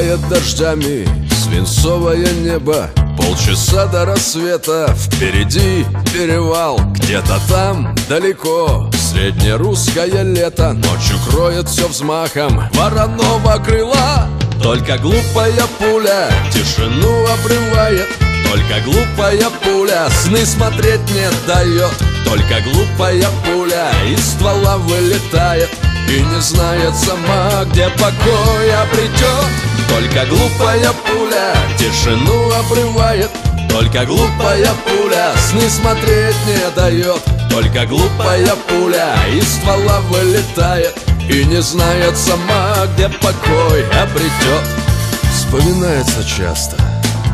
поливает дождями свинцовое небо. Полчаса до рассвета, впереди перевал. Где-то там, далеко, среднерусское лето ночью кроет все взмахом вороного крыла. Только глупая пуля тишину обрывает, только глупая пуля сны смотреть не дает, только глупая пуля из ствола вылетает и не знает сама, где покоя обретет. Только глупая пуля тишину обрывает, только глупая пуля сны смотреть не дает, только глупая пуля из ствола вылетает и не знает сама, где покой обретет. Вспоминается часто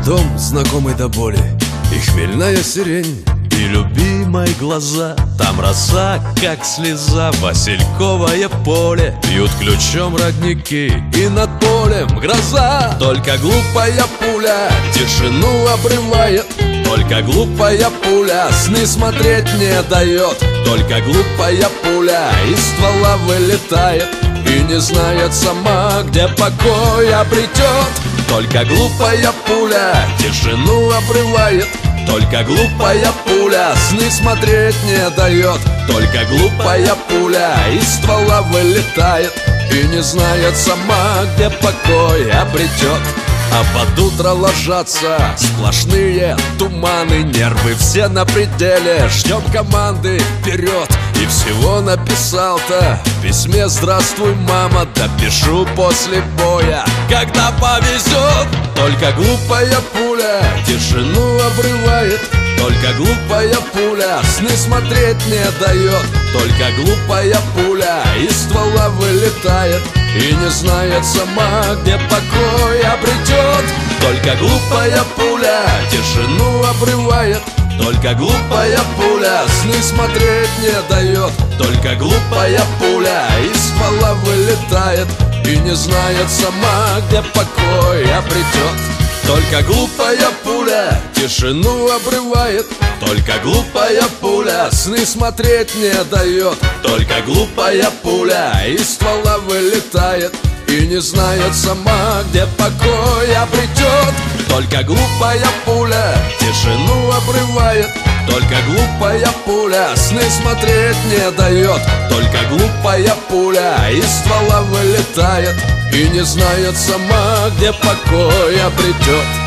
дом, знакомый до боли, и хмельная сирень, и любимые глаза. Там роса, как слеза, васильковое поле, бьют ключом родники, и над полем гроза. Только глупая пуля тишину обрывает, только глупая пуля сны смотреть не дает, только глупая пуля из ствола вылетает и не знает сама, где покой обретет. Только глупая пуля тишину обрывает, только глупая пуля сны смотреть не дает, только глупая пуля из ствола вылетает и не знает сама, где покой обретет. А под утро ложатся сплошные туманы, нервы все на пределе, ждем команды вперед. И всего написал-то в письме: здравствуй, мама, допишу после боя, когда повезет. Только глупая пуля тишину обрывает, только глупая пуля сны смотреть не дает, только глупая пуля из ствола вылетает и не знает сама, где покой обретет. Только глупая пуля тишину обрывает, только глупая пуля сны смотреть не дает, только глупая пуля из ствола вылетает и не знает сама, где покой обретет. Только глупая пуля тишину обрывает, только глупая пуля сны смотреть не дает, только глупая пуля из ствола вылетает и не знает сама, где покой обретет. Только глупая пуля тишину обрывает, только глупая пуля сны смотреть не дает, только глупая пуля из ствола вылетает и не знает сама, где покой обретет.